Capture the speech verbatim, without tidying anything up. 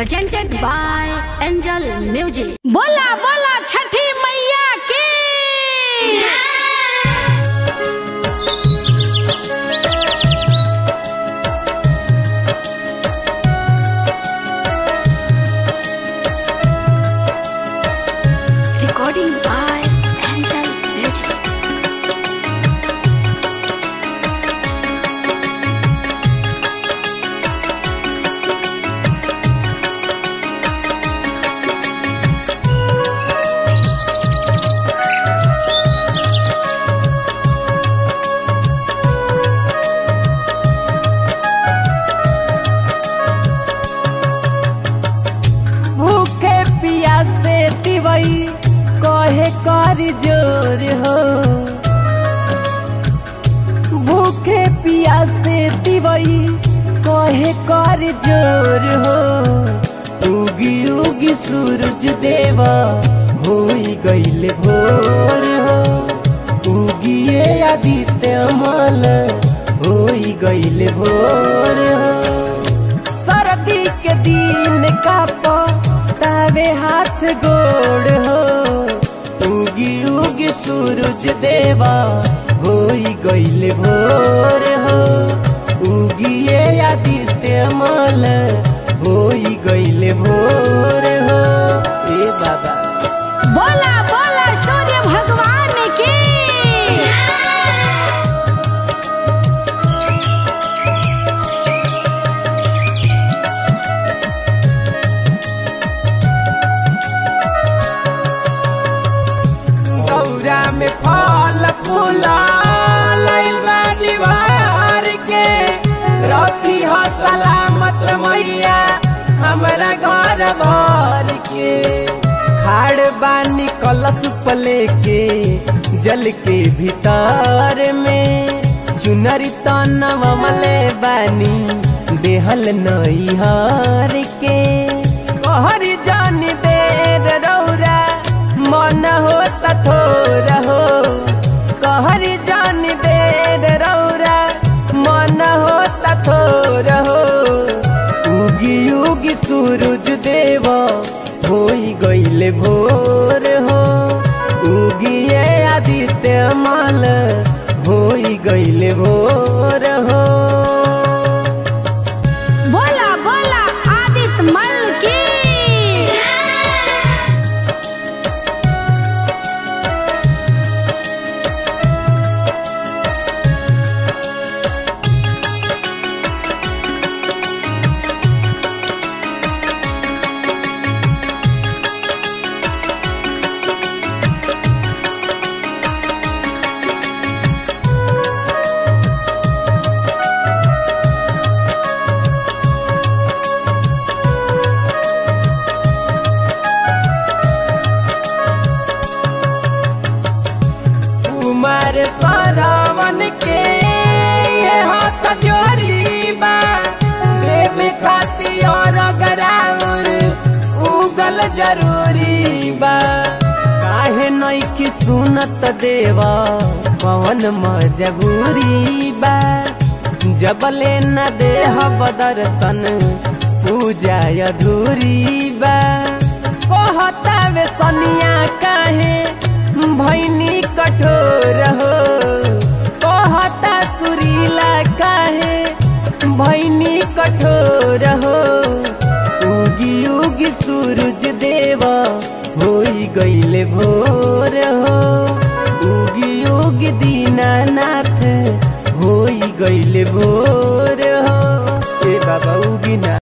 Presented by Angel music. बोला बोला छठी मैया की yeah! कहे कार जोर हो भूखे पियासे दिवई कहे कार जोर हो उगी उगी सूरज देवा होई गईल भोर हो उगिए आदित्य माल होई गईल भोर हो सरदी के दिन का पा तवे हाथ गोड़ हो सूरज देवा होई गईल भोर हो उगिए आदित्य माल होई गईल भोर हो। ए बाबा बोला बोला सूर्य भगवान की में फल फूला दीवार के रखी हो सलामत मैया हमारा घर भर के खाड़ बानी कलश पले के जल के भीतर में चुनरी तनवमले बानी देहल नैहार के कहर जानी देर रौरा मन हो सथोर हो कहर जान बेर रौरा मन हो सथोर हो उगी उगी सूरज देवा होई गईल भोर हो उगिए आदित्य माल होई गईल भोर हो। बोला बोला आदित्य माल की सावन के ये हाथ जोरी बा देवी खाती और गराउर उगल जरूरी बा काहे नहीं कि सुनत देवा पवन मजबूरी बा जबले न देह बदरतन पूजा अधूरी बा कहता वे सनिया काहे भैनी कठोर हो कहता सुरीला काहे भैनी कठोर हो उगी उगी सूरज देवा होई गईल भोर हो उगी उगी दीनानाथ होई गईल भोर हो। ए बाबा उगी ना।